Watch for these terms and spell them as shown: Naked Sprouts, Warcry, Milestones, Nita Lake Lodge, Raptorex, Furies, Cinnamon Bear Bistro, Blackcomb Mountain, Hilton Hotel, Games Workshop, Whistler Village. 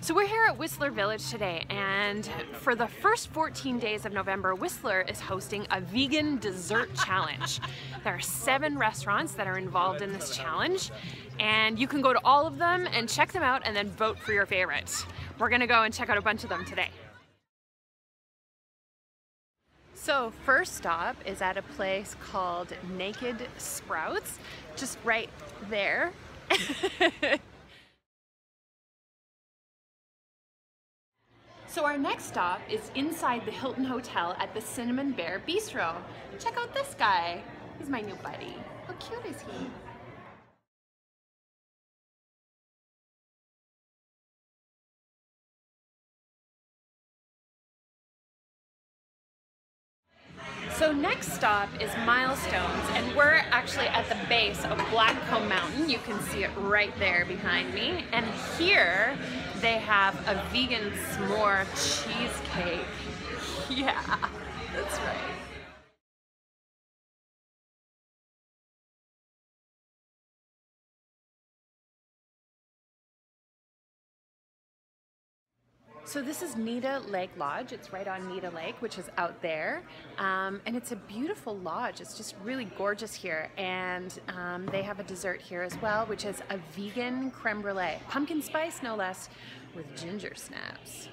So we're here at Whistler Village today, and for the first 14 days of November, Whistler is hosting a vegan dessert challenge. There are 7 restaurants that are involved in this challenge, and you can go to all of them and check them out and then vote for your favorite. We're gonna go and check out a bunch of them today. So first stop is at a place called Naked Sprouts, just right there. So our next stop is inside the Hilton Hotel at the Cinnamon Bear Bistro. Check out this guy. He's my new buddy. How cute is he? So next stop is Milestones, and we're actually at the base of Blackcomb Mountain. You can see it right there behind me. And here they have a vegan s'more cheesecake. Yeah, that's right. So this is Nita Lake Lodge. It's right on Nita Lake, which is out there. And it's a beautiful lodge. It's just really gorgeous here. And they have a dessert here as well, which is a vegan creme brulee. Pumpkin spice, no less, with ginger snaps.